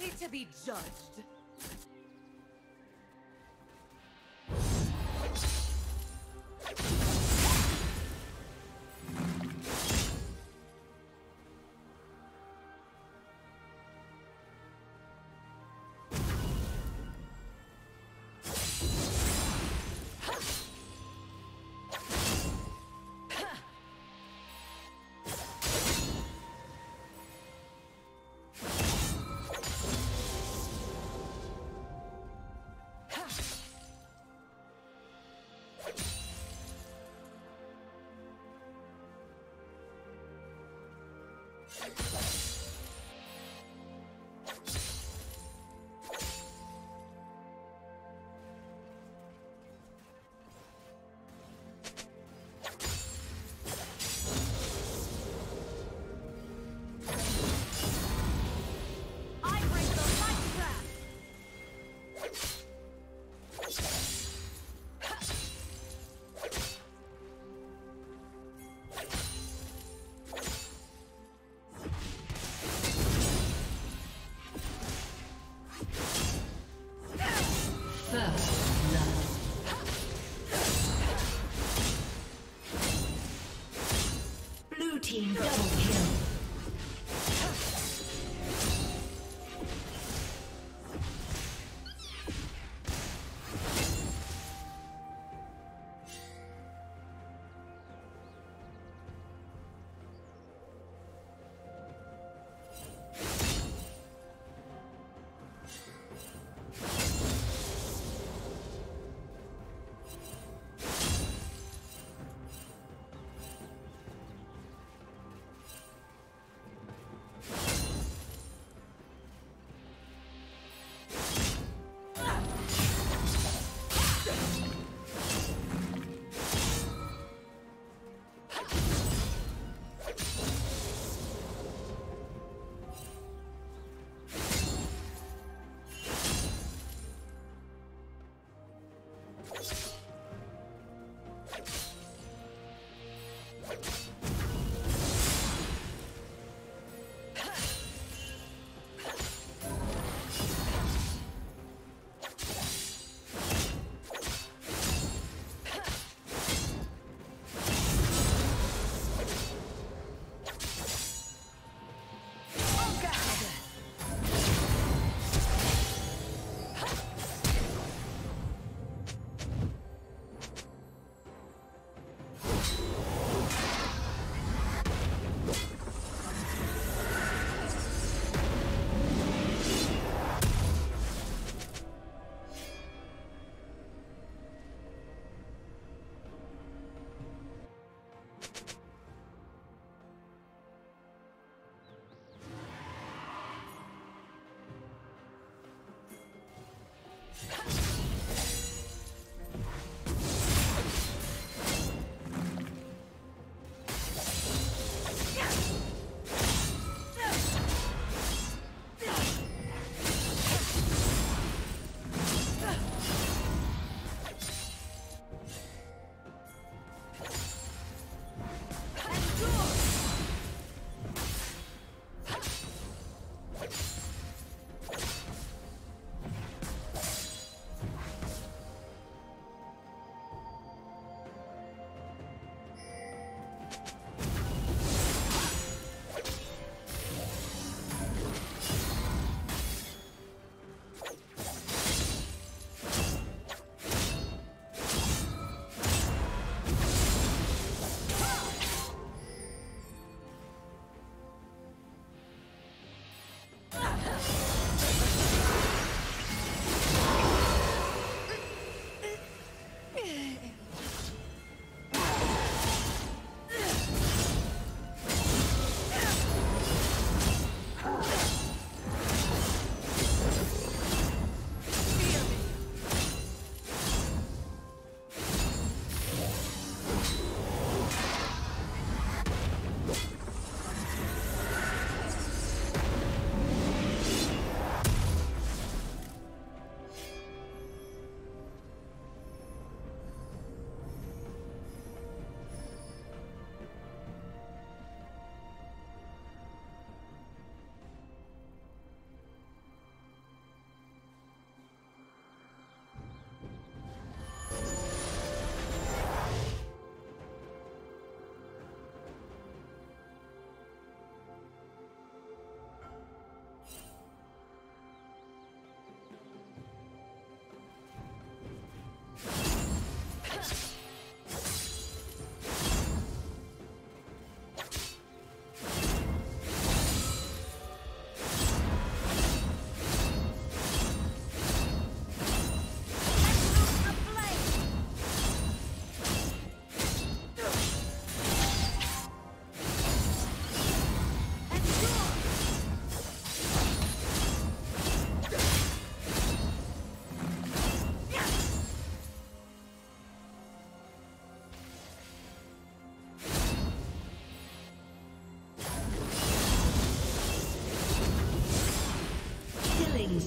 ready to be judged. Team double kill.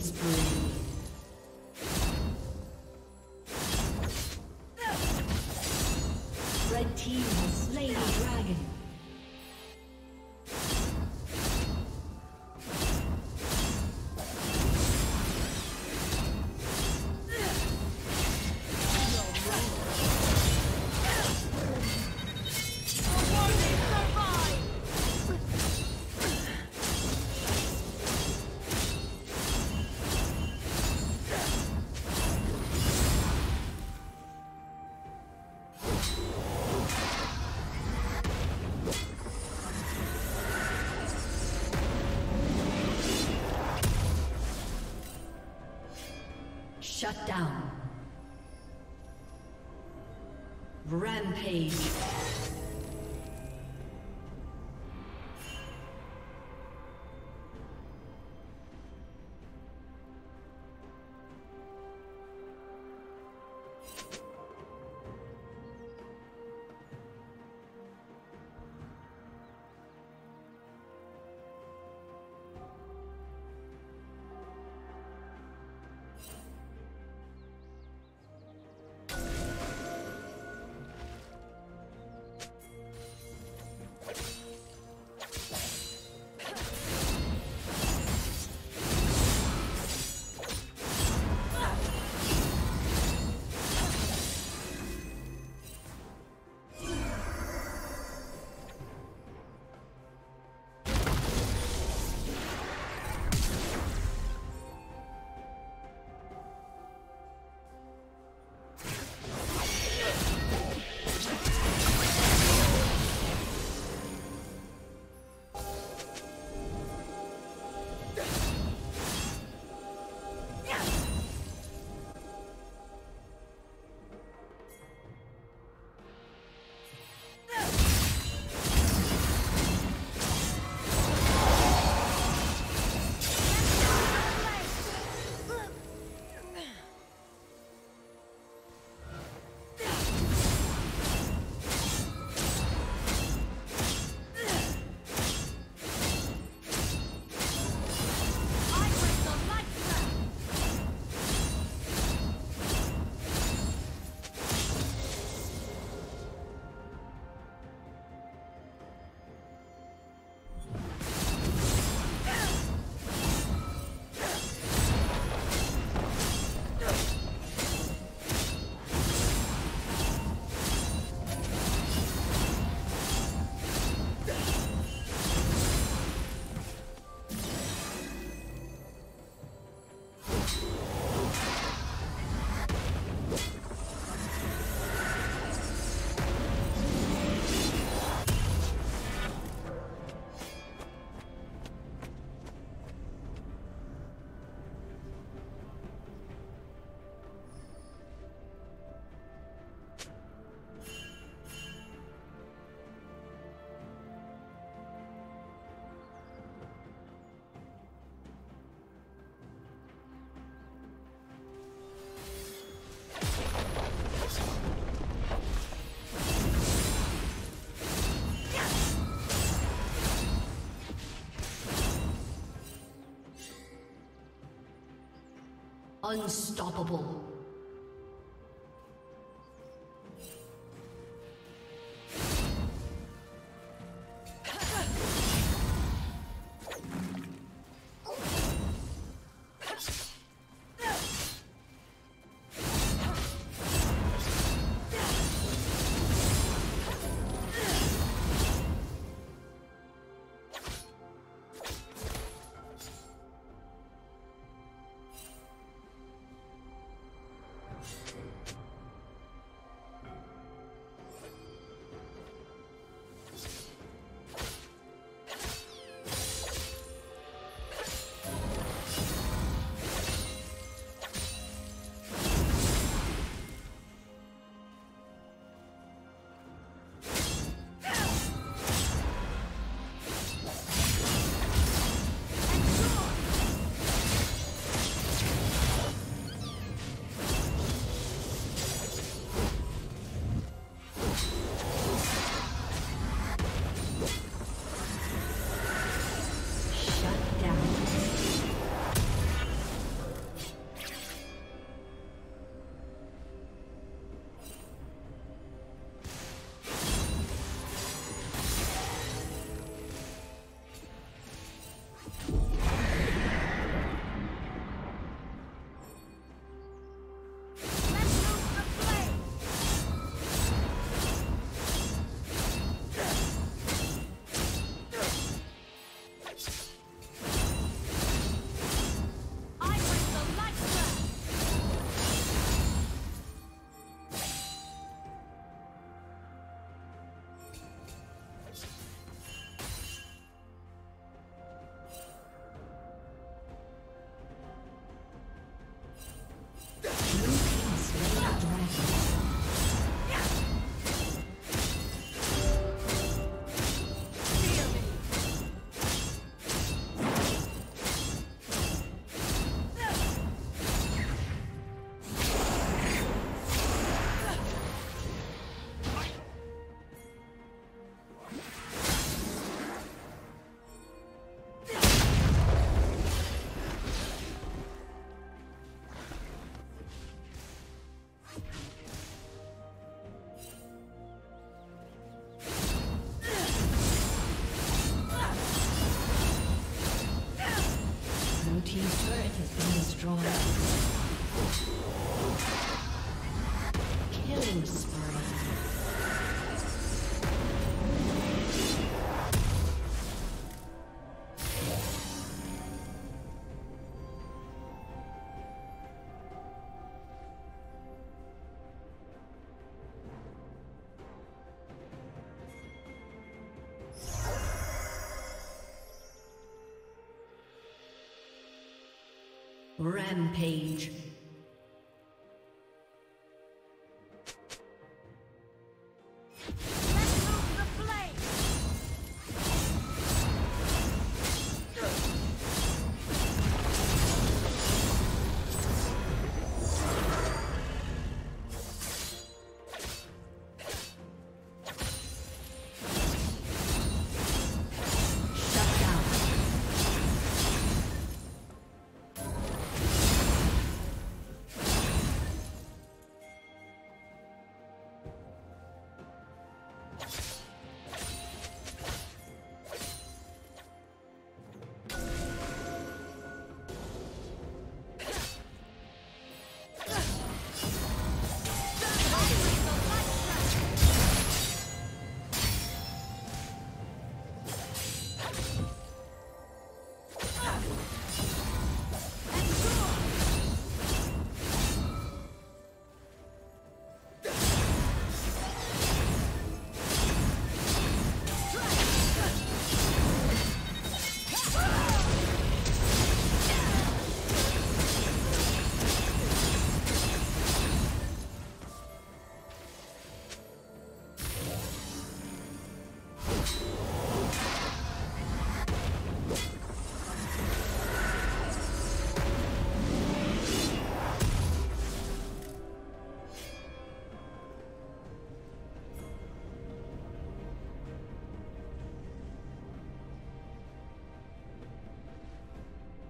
Spring. Red team has slain the dragon. Shut down. Rampage. Unstoppable. Rampage.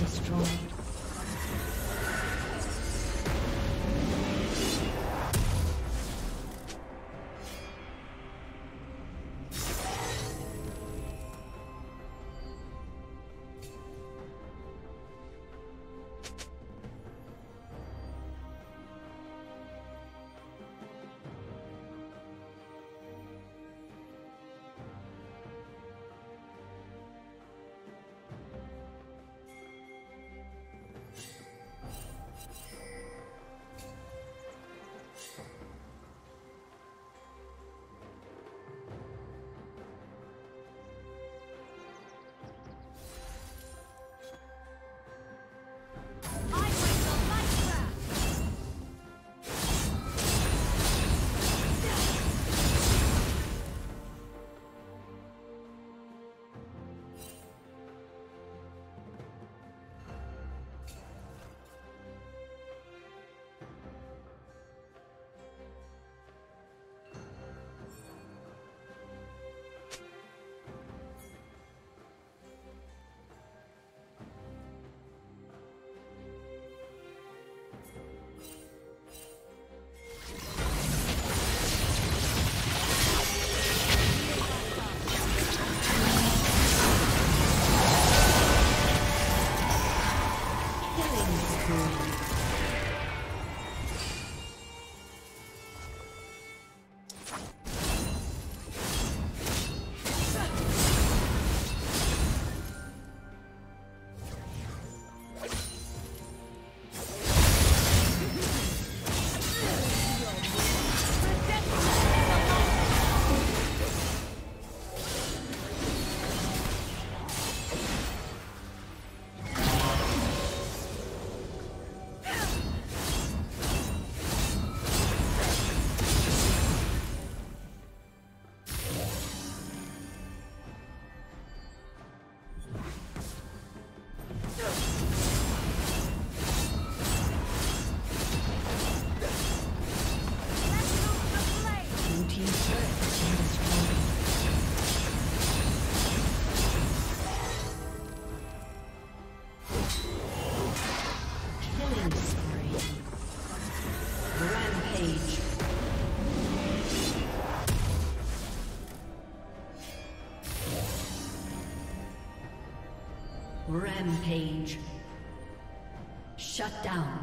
Destroyed. Rampage. Shut down.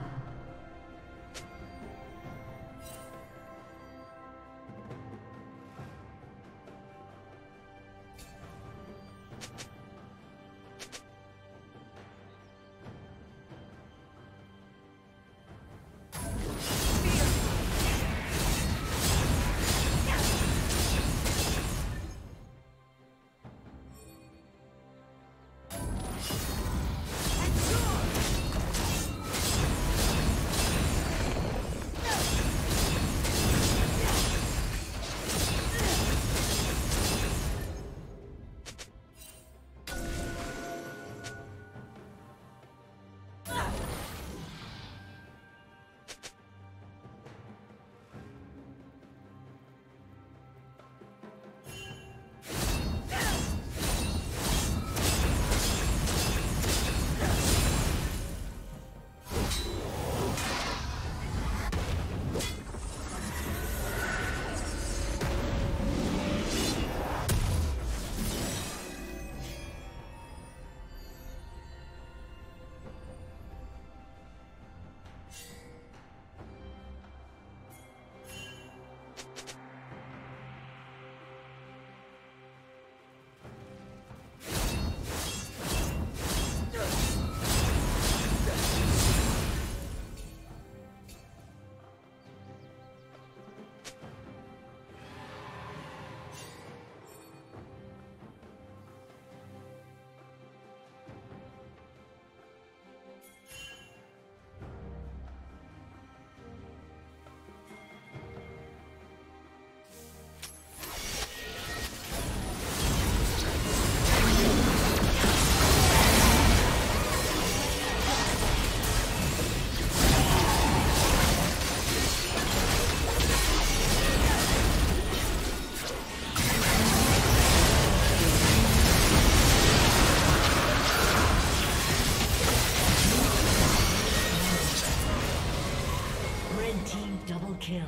Kill.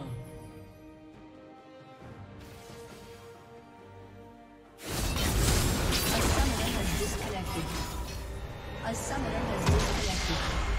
A summoner has disconnected.